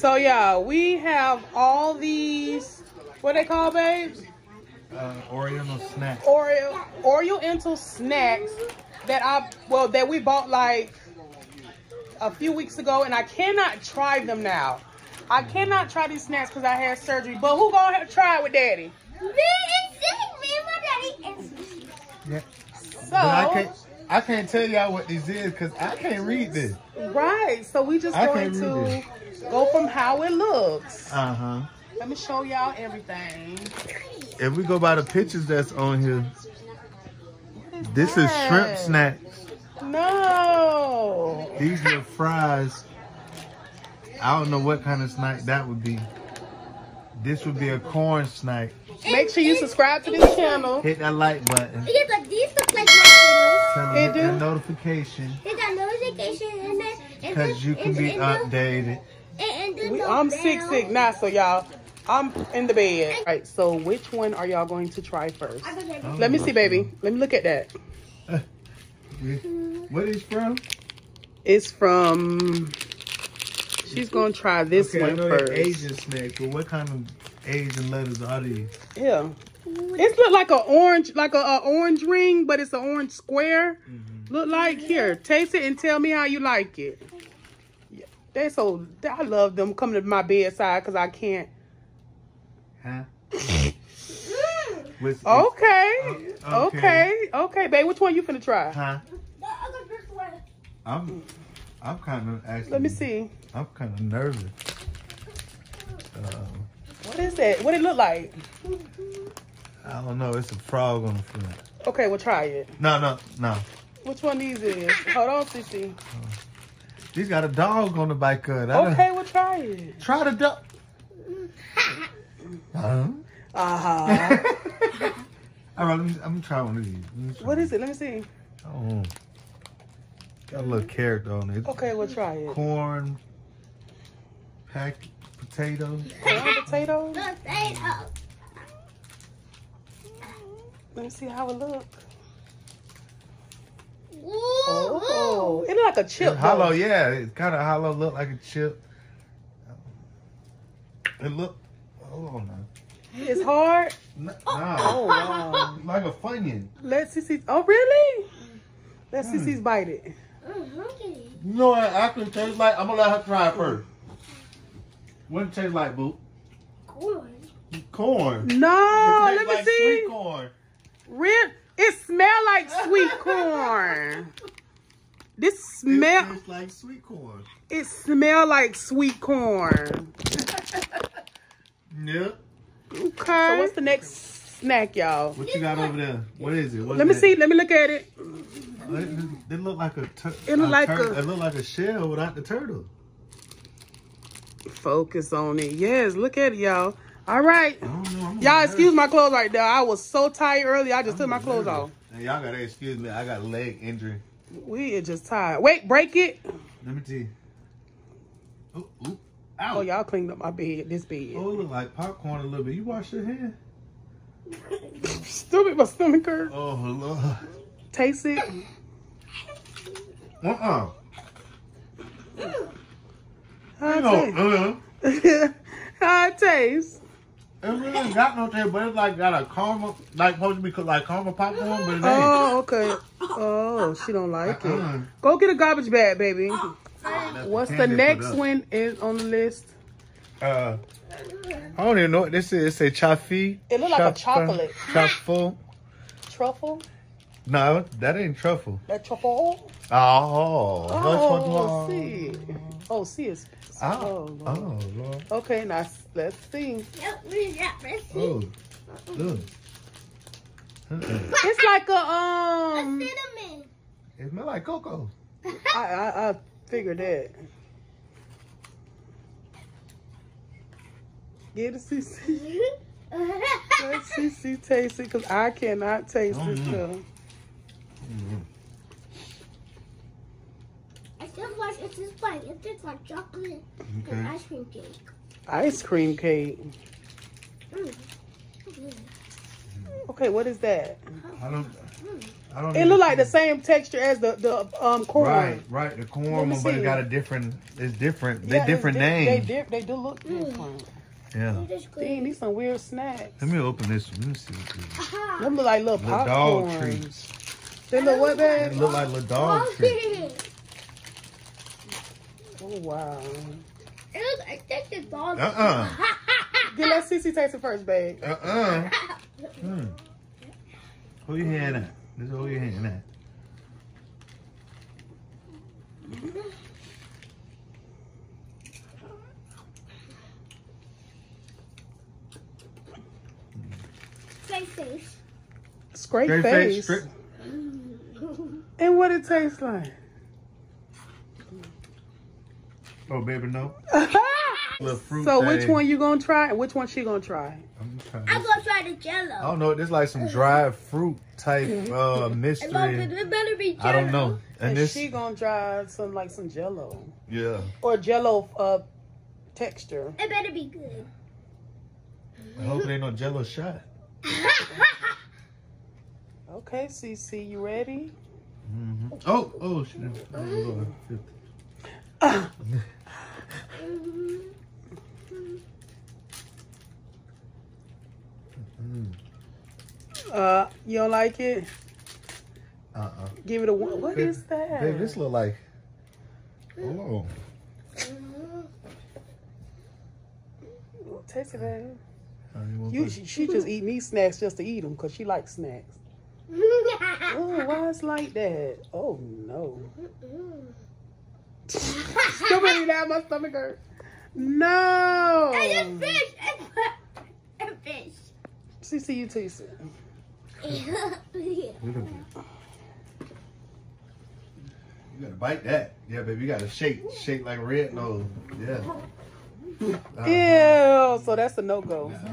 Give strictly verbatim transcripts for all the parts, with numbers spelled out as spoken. So yeah, we have all these, what they call, babes? Uh, Oriental snacks. Oreo, Oriental snacks that I, well, that we bought like a few weeks ago, and I cannot try them now. I cannot try these snacks because I had surgery. But who gonna have to try it with Daddy? Me and sick, me and my daddy is sick. Yeah. So I can't, I can't tell y'all what this is because I can't read this. Right. So we just I going to go from how it looks. Uh huh. Let me show y'all everything. If we go by the pictures that's on here, is this that? Is shrimp snacks. No. These are fries. I don't know what kind of snack that would be. This would be a corn snack. Make sure you subscribe to this channel. Hit that like button. It is like these look like my channel. Hit that notification. Hit that notification in there. Because you can be updated. We, I'm sick, sick now, so y'all, I'm in the bed. All right, so which one are y'all going to try first? Oh, let me see, baby. Let me look at that. Uh, what is from? It's from... She's gonna try this okay, one I know first. Asian snack, but what kind of Asian letters are these? Yeah, it's look like an orange, like a, a orange ring, but it's an orange square. Mm-hmm. Look like here, taste it and tell me how you like it. Yeah, they so I love them coming to my bedside because I can't. Huh? With, okay. Uh, okay, okay, okay, babe. Which one you finna try? Huh? I'm, I'm kind of actually. Let me see. I'm kind of nervous. Um, what is that? What it look like? I don't know. It's a frog on the front. Okay, we'll try it. No, no, no. Which one these is? Hold on, Sissy. Oh. These got a dog on the back of it. Okay, done... we'll try it. Try the dog. Uh-huh. Uh-huh. All right, let me, I'm going to try one of these. What is it? Let me see. Oh. Got a little carrot on it. Okay, we'll try it. Corn. Packed potatoes. Potatoes. Potatoes. Let me see how it looks. Oh, it look like a chip. It's hollow, yeah. It's kind of hollow. Look like a chip. It look. Hold on now. It's hard. No. Oh wow. It's like a Funyun. Let's see, see. Oh really? Let's mm. see. She's bite it. I'm hungry. You know what? I can taste like. I'm gonna let her try it first. What it taste like, boo? Corn. Corn. No, let me like see. Sweet corn. Rib. It smell like sweet corn. This smell. It tastes like sweet corn. It smell like sweet corn. Yep. Okay. So what's the next snack, y'all? What you got over there? What is it? What let is me that? see. Let me look at it. They look like a turtle. It look like a, it look like a shell without the turtle. Focus on it. Yes, look at it, y'all. All right. Y'all excuse my clothes right there. I was so tired earlier. I just took my clothes off. Y'all got to excuse me. I got a leg injury. We are just tired. Wait, break it. Let me tell you. Ooh, ooh, ow. Oh, y'all cleaned up my bed, this bed. Oh, it look like popcorn a little bit. You wash your hand? Stupid, my stomach hurt. Oh, Lord. Taste it. Uh-uh. How it know, taste? Uh, How it taste? It really got no taste, but it's like got a caramel, like supposed to be like caramel popcorn, but it ain't. Oh, okay. Oh, she don't like uh -uh. it. Go get a garbage bag, baby. That's What's the next one is on the list? Uh, I don't even know what this is. It's a chaffee. It look like a chocolate. Truffle. Truffle? No, that ain't truffle. That truffle? Oh. Oh, oh see. Oh, see it's... Oh, oh, Lord. oh Lord. Okay, now let's see. Oh, look. It's like a, um... A cinnamon. It smells like cocoa. I, I, I figured that. Get a C C. Let C C taste it, because I cannot taste oh, this stuff. Mm-hmm. It tastes like, it tastes like, it tastes like chocolate okay. and ice cream cake. Ice cream cake. Mm. Mm. Okay, what is that? I don't. I don't it look like the same texture as the the um corn. Right, right. The corn one, but it got a different. It's different. They yeah, different di names. They di they do look different. Mm. Yeah. Dang, these some weird snacks. Let me open this one. Let me see what these are. Uh-huh. Them look like little popcorn. Dog treats. They look what, babe? They look like little dog treats. Oh wow. It looks. I think the dog. Uh uh. Then let Cece taste it first, babe. Uh uh. Hmm. Hold your hand out. Just hold your hand out. Scrape face. Scrape, Scrape face. face. And what it tastes like? Oh, baby, no. So thing. Which one you gonna try and which one she gonna try? I'm gonna try, I'm gonna try the jello. I don't know, this like some dried fruit type uh mystery. It better be jello. I don't know. And, and this... she gonna try some like some jello. Yeah. Or jello uh texture. It better be good. I hope there ain't no jello shot. Okay, Cece, you ready? Mm-hmm. Oh, oh shit. Oh, uh. Uh, you don't like it? Uh-uh. Give it a one. What babe, is that? Babe, this look like... Oh. Taste it, baby. You, she, she just eat me snacks just to eat them, because she likes snacks. Oh, why it's like that? Oh, no. Stop eating that. My stomach hurts. No. It's a fish. It's a fish. Cece, you taste it. You gotta bite that. Yeah, baby, you gotta shake, shake like red nose. Yeah. Ew. So that's a no go. Nah.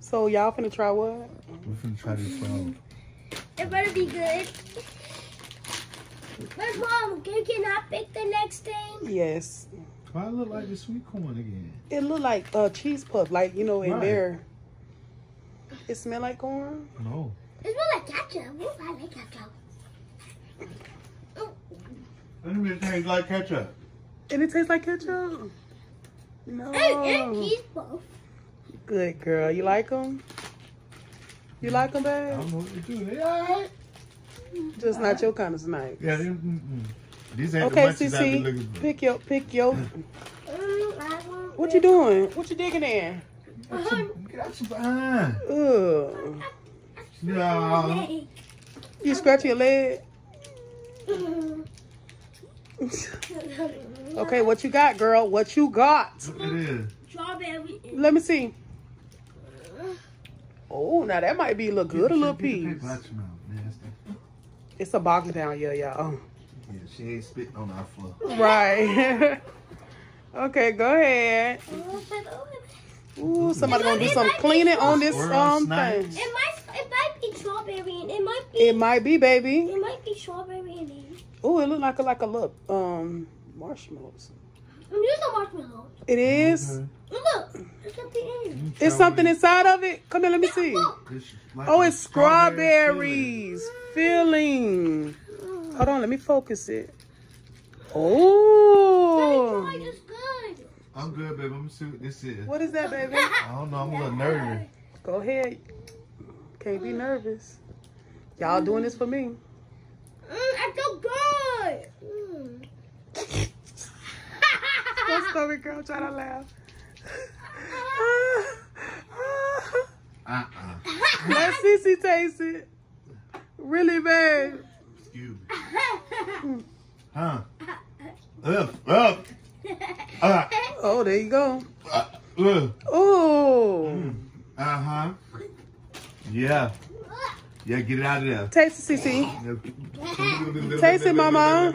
So y'all finna try what? We finna try this one. It better be good. But mom, can, can I pick the next thing? Yes. Why it look like the sweet corn again? It look like a uh, cheese puff, like you know, in right. there. It smell like corn? No. It smell like ketchup. Ooh, I like ketchup. And it tastes like ketchup. And it tastes like ketchup? No. And cheese puff. Good girl. You like them? You like them, babe? I don't know what to do. They all right. Just all not right. your kind of snack. Yeah, mm -mm. These ain't okay, the Cece, I've been looking for. Pick your, pick your. What you doing? What you digging in? Get out your, get out your behind. Ugh. No. You scratch your leg? Okay, what you got, girl? What you got? It is. Strawberry. Let me see. Oh, now that might be a little good, a little piece. It's a box down here, y'all. Yeah, she ain't spitting on our floor. Right. Okay, go ahead. Ooh, somebody gonna do some cleaning on this um thing. It might, it might be strawberry and it might be. It might be, baby. It might be strawberry and it. Ooh, it look like a, like a look um marshmallows. It's a marshmallow. It is. Okay. Look, it's at the end. It's something inside of it. Come here, let me yeah, see. It's like oh, it's strawberries. Filling. Mm. Hold on, let me focus it. Oh. Daddy, it's good. I'm good, baby. Let me see what this is. What is that, baby? I don't know. I'm a little nervous. Go ahead. Can't be nervous. Y'all mm. doing this for me. Mm, I feel good. Mm. What's up, girl? Try to laugh. Uh-uh. Let Cece taste it. Really bad. Excuse me. Huh. Ugh, ugh. Uh. Oh, there you go. Uh, ugh. Oh. Mm. Uh-huh. Yeah. Yeah, get it out of there. Taste it, Cece. Taste it, mama.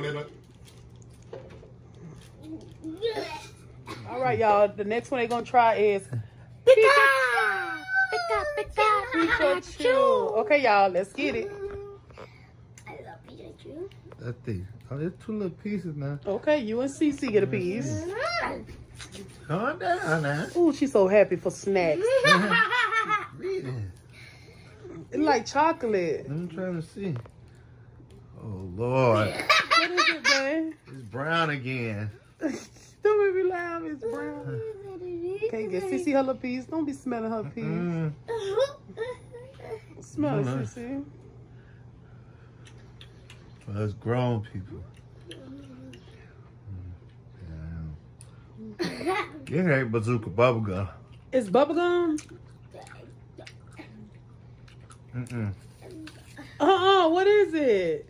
All right, y'all. The next one they're going to try is Pikachu. Pikachu. Pikachu. Okay, y'all. Let's get it. That thing. Oh, there's two little pieces now. Okay, you and Cece get a piece. Calm down now. Oh, she's so happy for snacks. It like chocolate. I'm trying to see. Oh, Lord. What is it, man? It's brown again. Don't make me laugh. It's brown. Can't get Sissy her little peas. Don't be smelling her peas. Mm -mm. Smell it, Sissy. Well, it's grown people. It ain't bazooka bubblegum. It's bubblegum? Mm-mm. Uh-uh, what is it?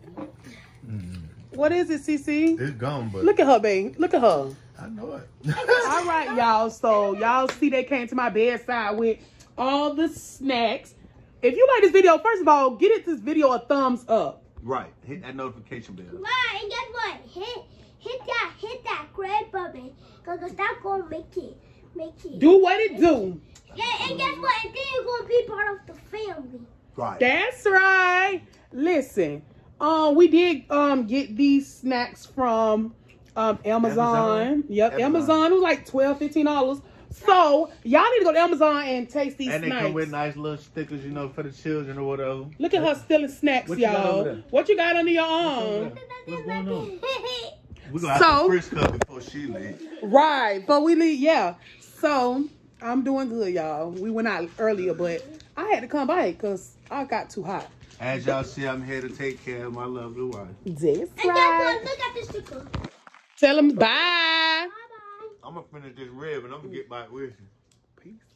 Mm. What is it, Cece? It's gum, but... Look at her, babe. Look at her. I know it. All right, y'all. So, y'all see they came to my bedside with all the snacks. If you like this video, first of all, get it this video a thumbs up. Right. Hit that notification bell. Right, and guess what? Hit, hit that, hit that red button. Because that's going to make it, make it. Do what it do. Yeah, and guess what? And then you're going to be part of the family. Right. That's right. Listen, um, we did um get these snacks from um Amazon. Amazon. Yep, Amazon. Amazon. It was like twelve, fifteen dollars. So y'all need to go to Amazon and taste these. And snacks. And they come with nice little stickers, you know, for the children or whatever. Look at her stealing snacks, y'all. What you got under your arm? What's going on? We're gonna so, have to frisk her before she leaves. Right, but we leave, yeah. So I'm doing good, y'all. We went out earlier, but I had to come by because I got too hot. As y'all see, I'm here to take care of my lovely wife. That's right. And guess what? Look at this sticker. Tell them bye. Bye-bye. I'm going to finish this rib and I'm going to get back with you. Peace.